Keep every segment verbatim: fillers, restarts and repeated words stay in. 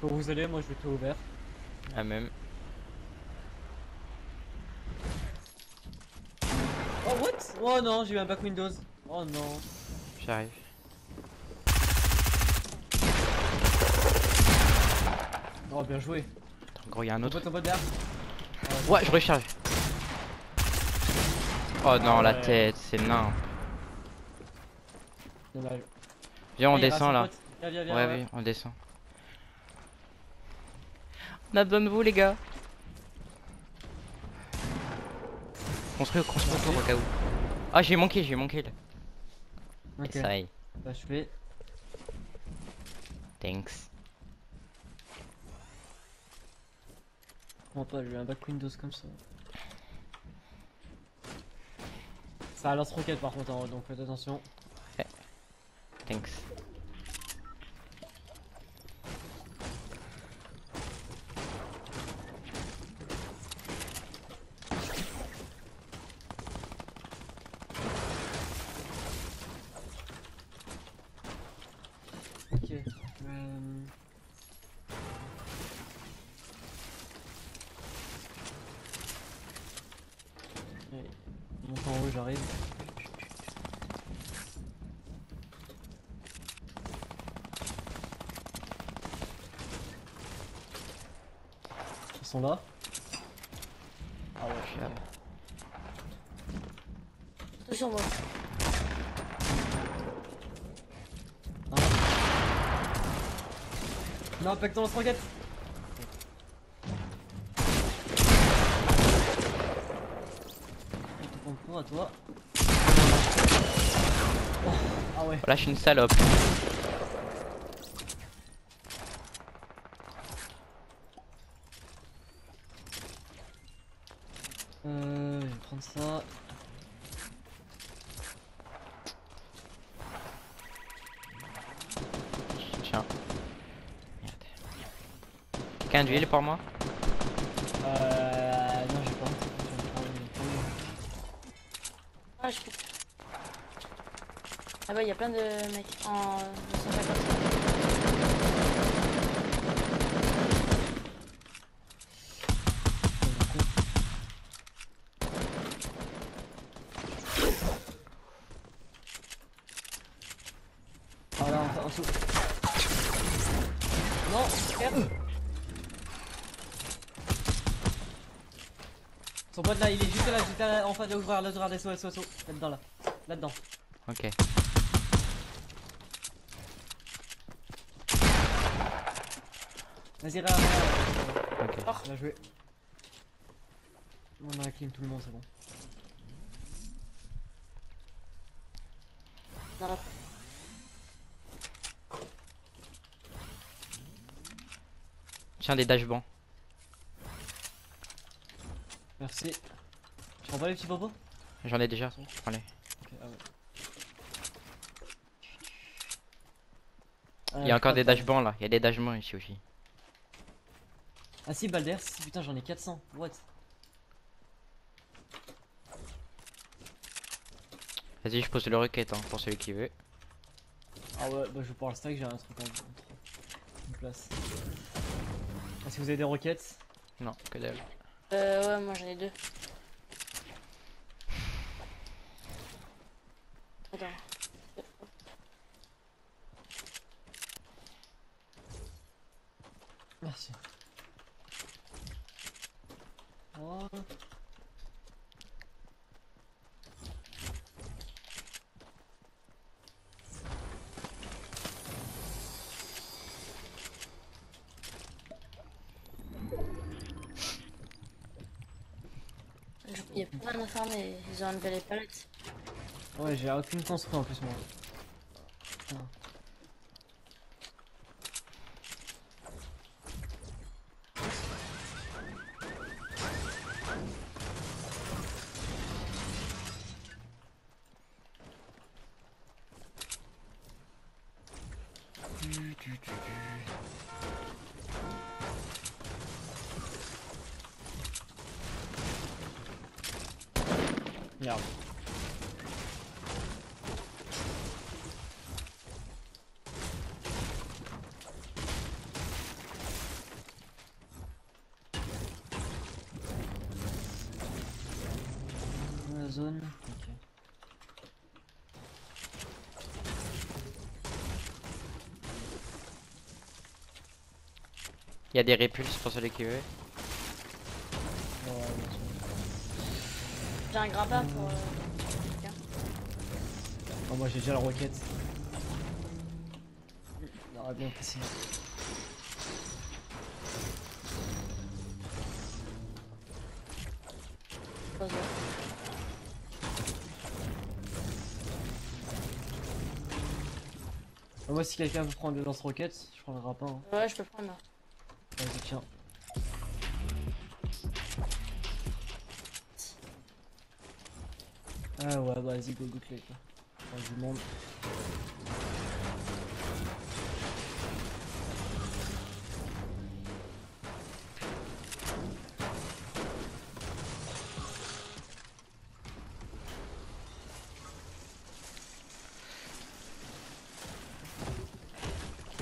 peux vous aller, moi je vais tout ouvert. Ah même. Oh what? Oh non, j'ai eu un back Windows. Oh non. J'arrive. Oh bien joué. Attends, gros y'a un autre. Ton pote derrière. Oh, ouais, ouais je recharge. Oh ah, non ouais. La tête, c'est nain. Viens on ah, descend là. Viens, viens, viens, ouais, ouais oui on descend. On a besoin de vous les gars. Construis construis autour au cas où. Ah j'ai manqué, j'ai manqué là. Ok. Ça y est. Bah je vais. Thanks. Comment pas, j'ai eu un back Windows comme ça. Ça lance roquette par contre, donc faites attention. Ouais. Thanks. Ok. Um... Allez, monte en haut, j'arrive. Ils sont là. Ah ouais, je suis là. Attention moi. Non, pack dans la roquette. On te prend à toi. Oh, ah ouais. Là, je suis une salope. Euh, je vais prendre ça. Tiens. Quelqu'un d'huile pour moi? Euh... Non j'ai pas envie. Ah je peux... Ah bah y'a plein de mecs en... deux cent cinquante. Ah là on en dessous. Non merde. Son pote là, il est juste là, juste là, en face de l'ouvrir, l'ouvrir, des sauts, des sauts, là-dedans là, là-dedans. Ok. Vas-y, là, là, là. Ok. Oh. Bien joué. On a clean tout le monde, c'est bon. Là, là. Tiens, des dash bancs. Merci. Tu prends pas les petits bobos? J'en ai déjà, je prends les. Okay, ah ouais. Il y a encore des dashbands là, il y a des dashbands ici aussi. Ah si, balles d'air, si putain j'en ai quatre cents, what? Vas-y, je pose le roquette hein, pour celui qui veut. Ah ouais, bah je prends le stack, j'ai un truc en une place. Est-ce que vous avez des roquettes? Non, que dalle. Euh ouais moi j'en ai deux. Attends. Merci. Oh. Y'a plein d'informes et ils ont enlevé les palettes. Ouais j'ai aucune construit en plus moi. Ah. Du, du, du, du. Merde. zone. Okay. Il y a des répulses pour celui qui veut. J'ai un grappin pour euh, quelqu'un. Oh, moi j'ai déjà la roquette. On aurait bien passé. Oh, moi si quelqu'un veut prendre le lance-roquette, je prends le grappin. Hein. Ouais, je peux prendre. Vas-y, tiens. Ah ouais, vas-y, go go clé quoi. Vas-y, du monde.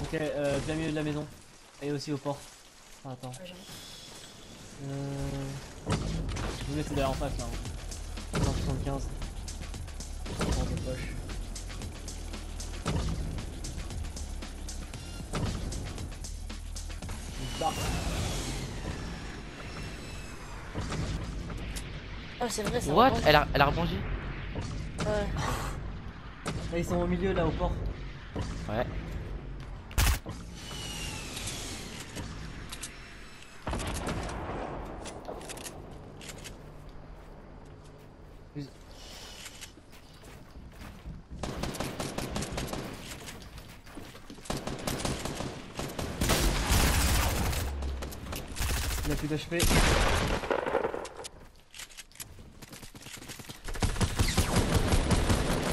Ok, euh, plein milieu de la maison. Et aussi au port. Ah, attends. Euh... Je vous laisse derrière en face là. Hein. cent soixante-quinze. Dans de poche. Bah. Oh c'est vrai, c'est vrai. What? Elle a, elle a rebondi? Ouais. Là, ils sont au milieu là au port. Ouais. Il a plus d'H P.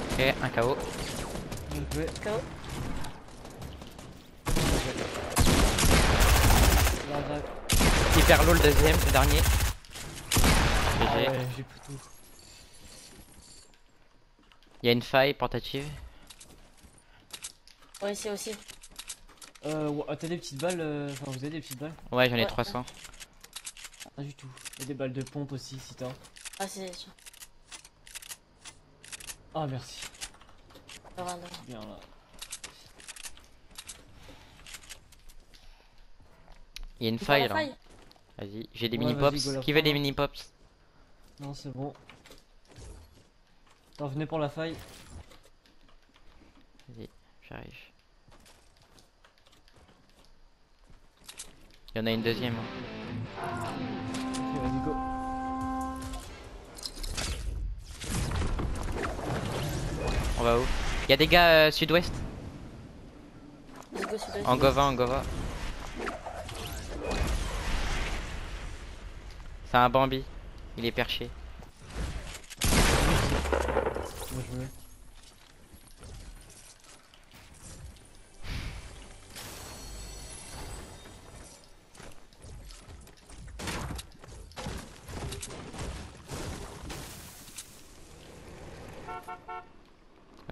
Ok, un K O. Bien joué. K O. Hyper low le deuxième, le dernier. Ah ouais, j'ai plus tout. Il y a une faille portative. Ouais, c'est aussi. Euh, t'as des petites balles, euh... enfin vous avez des petites balles? Ouais, j'en ai ouais. trois cents. Pas du tout. Et des balles de pompe aussi si t'as. Ah c'est sûr. Ah merci. Ah, là, là. Bien là. Il y a une faille là. Vas-y, j'ai des ouais, mini pops. Qui veut des mini pops? Non c'est bon. Attends, venez pour la faille. Vas-y, j'arrive. Il y en a une deuxième. Ok, vas-y, go. On va où? Il y a des gars euh, sud-ouest. En Gova, en Gova. C'est un Bambi. Il est perché. Moi je veux.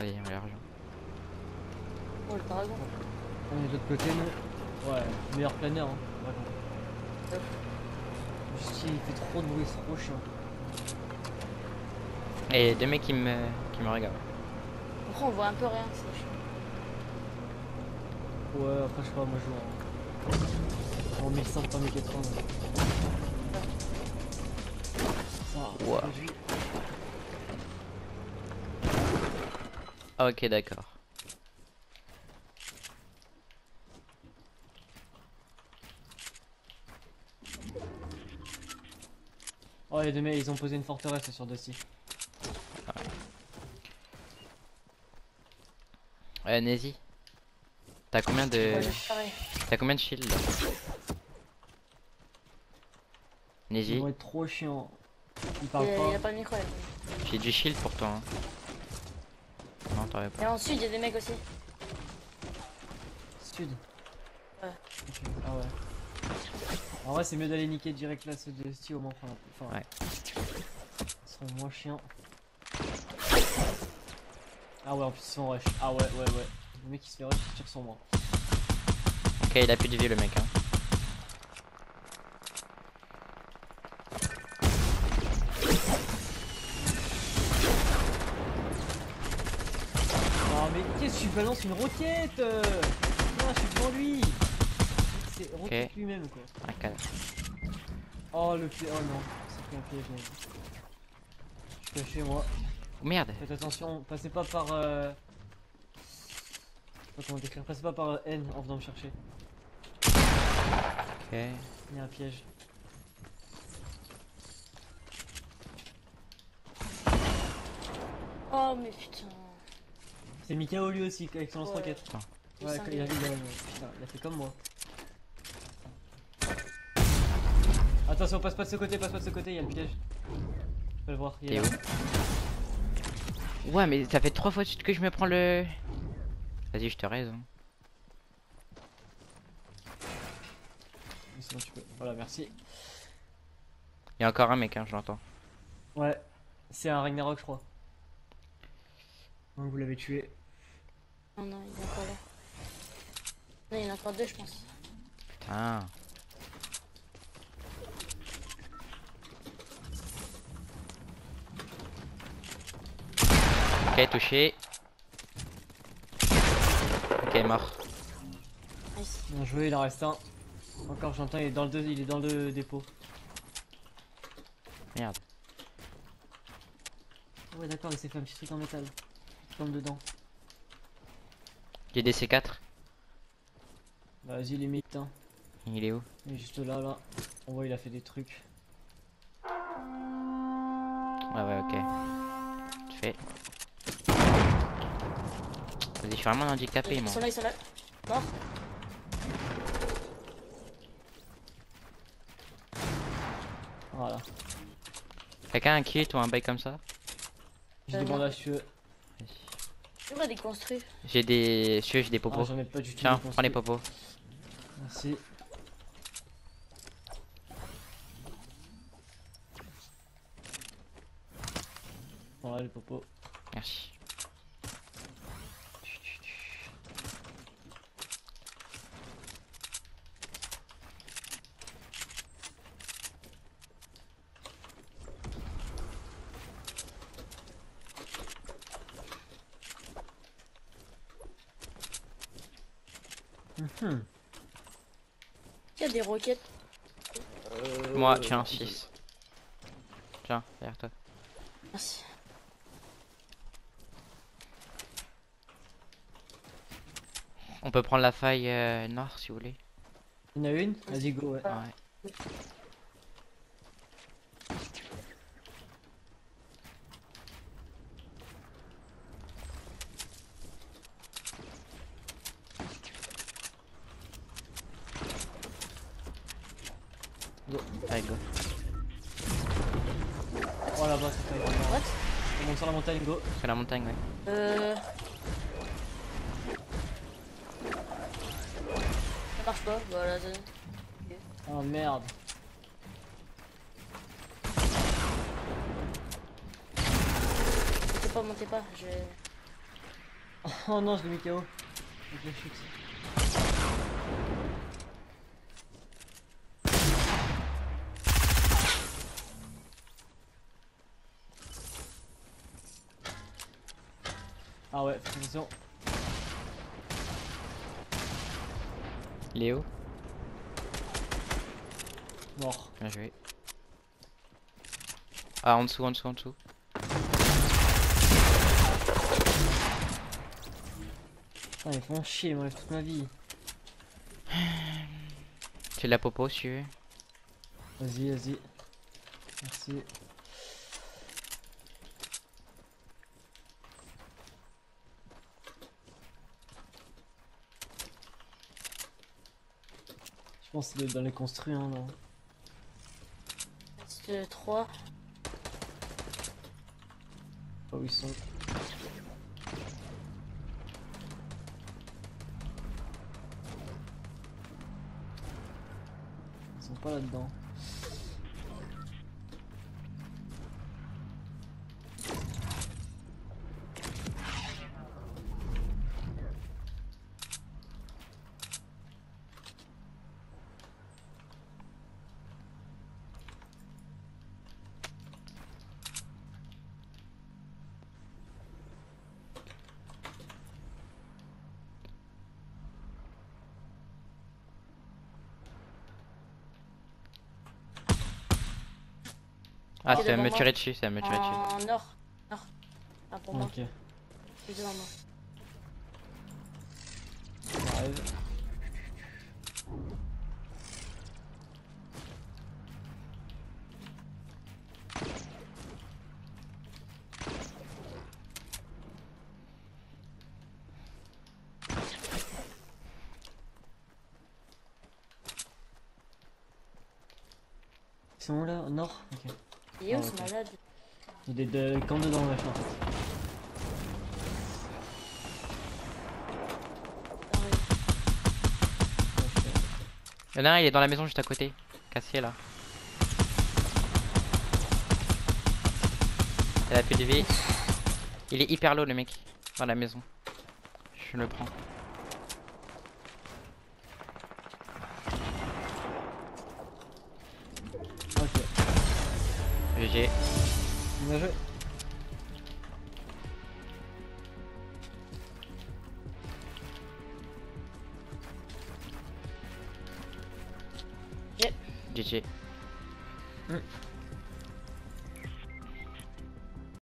Allez, on les rejoint. Oh, le dragon. On est de l'autre côté, nous. Ouais, meilleur planeur, hein. Dragon. Juste, il fait trop de bruit, c'est trop chiant. Et deux mecs qui me, qui me regardent. Après, on voit un peu rien, c'est chiant. Ouais, après, je sais pas, moi je joue en, en mille cent, pas mille quatre-vingts. Ça, ouais. Ah ok d'accord. Oh les deux mecs ils ont posé une forteresse sur Dusty. Ah. Euh Nazy, t'as combien de... Ouais, t'as combien de shield là? Nazy, ils vont être trop chiants. Il parle pas. Il a pas de micro là. J'ai du shield pour toi hein. Et en sud il y a des mecs aussi. Sud. Ouais. Okay. Ah ouais. En vrai c'est mieux d'aller niquer direct là ceux de Sti au moins. Enfin, ouais. Ils sont moins chiants. Ah ouais en plus ils sont rush. Ah ouais ouais ouais. Le mec qui se fait rush il tire sur moi. Ok il a plus de vie le mec hein. Qu'est-ce que tu balances une roquette? Non, je suis devant lui. C'est roquette okay. Lui-même quoi. Un canne. Oh le piège, oh non, c'est plus un piège mec. Je suis caché moi. Oh, merde. Faites attention, passez pas par... Euh... Pas comment décrire, passez pas par euh, N en venant me chercher. Ok. Il y a un piège. Oh mais putain. C'est Mikao lui aussi avec son lance-roquette. Ouais, ouais il a, il, a, il, a, putain, il a fait comme moi. Attention, passe pas de ce côté, passe pas de ce côté, il y a le piège. Je peux le voir, il est là. Ouais mais ça fait trois fois de suite que je me prends le... Vas-y je te raise. Sinon tu peux... Voilà merci. Il y a encore un mec hein, je l'entends. Ouais, c'est un Ragnarok je crois. Vous l'avez tué. Non, non, il est encore là. Non, il y en a encore deux, je pense. Putain. Ok, touché. Ok, mort. Nice. Bien joué, il en reste un. Encore, j'entends, il est dans le deux, il est dans le dépôt. Merde. Ouais, d'accord, il s'est fait un petit truc en métal. Dedans. Il y a des C quatre. Vas-y les mythes hein. Il est où? Il est juste là là. On voit il a fait des trucs. Ah ouais ok. Tu fais. Vas-y je suis vraiment handicapé ils moi. Ils sont là, ils sont là. Mort. Voilà. Quelqu'un un kit ou un bail comme ça? J'ai des bandages si tu veux. On va déconstruire. J'ai des... j'ai des popos. Ah, j'en ai pas du tout. Tiens, prends les popos. Merci. Voilà les popos. Merci. Hmm. Il y a des roquettes. Euh... Moi, tiens, six. Tiens, derrière toi. Merci. On peut prendre la faille euh, noire si vous voulez. Il y en a une? Vas-y, go, ouais. Ah, ouais. Allez go. Oh là bas c'est pas grave. On monte sur la montagne go. C'est la montagne ouais. Euh... Ça marche pas, voilà. Okay. Oh merde. Montez pas, montez pas, je... Oh non je l'ai mis K O. Je l'ai chute. Ah ouais, fais attention. Léo. Mort. Bien joué. Ah, en dessous, en dessous, en dessous. Putain, ils font chier, ils m'enlèvent toute ma vie. J'ai de la popo si tu veux. Vas-y, vas-y. Merci. Je pense que c'est dans les construits hein, là. C'est trois. Pas où ils sont. Ils sont pas là-dedans. Ah, c'est à me tirer dessus, c'est à me tirer dessus. Nord, nord. Ah, pour moi. Ok. Je suis devant moi. J'arrive. Ils sont où là? Au nord? Ok. Il est où ce malade? Il est de camp dedans, machin en fait. Y'en a un, il est dans la maison juste à côté, cassé là. Il a plus de vie. Il est hyper low le mec, dans la maison. Je le prends. Ok. G G. Bien joué. G G. Mm.